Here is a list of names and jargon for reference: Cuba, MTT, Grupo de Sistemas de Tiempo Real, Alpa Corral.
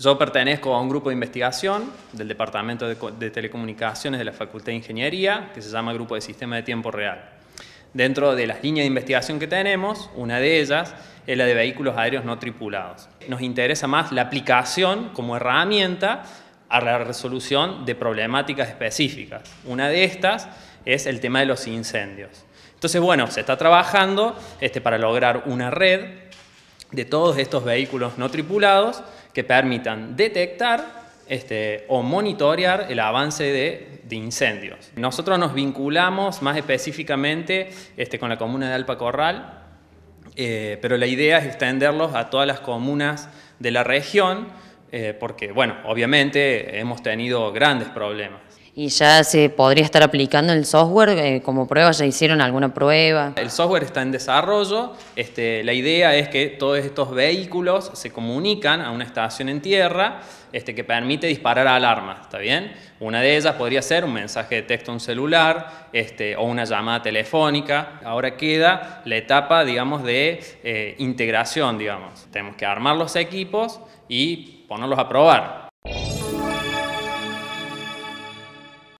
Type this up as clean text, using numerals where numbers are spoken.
Yo pertenezco a un grupo de investigación del Departamento de Telecomunicaciones de la Facultad de Ingeniería, que se llama Grupo de Sistemas de Tiempo Real. Dentro de las líneas de investigación que tenemos, una de ellas es la de vehículos aéreos no tripulados. Nos interesa más la aplicación como herramienta a la resolución de problemáticas específicas. Una de estas es el tema de los incendios. Entonces, bueno, se está trabajando para lograr una red de todos estos vehículos no tripulados que permitan detectar o monitorear el avance de incendios. Nosotros nos vinculamos más específicamente con la comuna de Alpa Corral, pero la idea es extenderlos a todas las comunas de la región, porque, bueno, obviamente hemos tenido grandes problemas. ¿Y ya se podría estar aplicando el software como prueba? ¿Ya hicieron alguna prueba? El software está en desarrollo. La idea es que todos estos vehículos se comunican a una estación en tierra que permite disparar alarmas, ¿está bien? Una de ellas podría ser un mensaje de texto a un celular o una llamada telefónica. Ahora queda la etapa, digamos, de integración, digamos. Tenemos que armar los equipos y ponerlos a probar.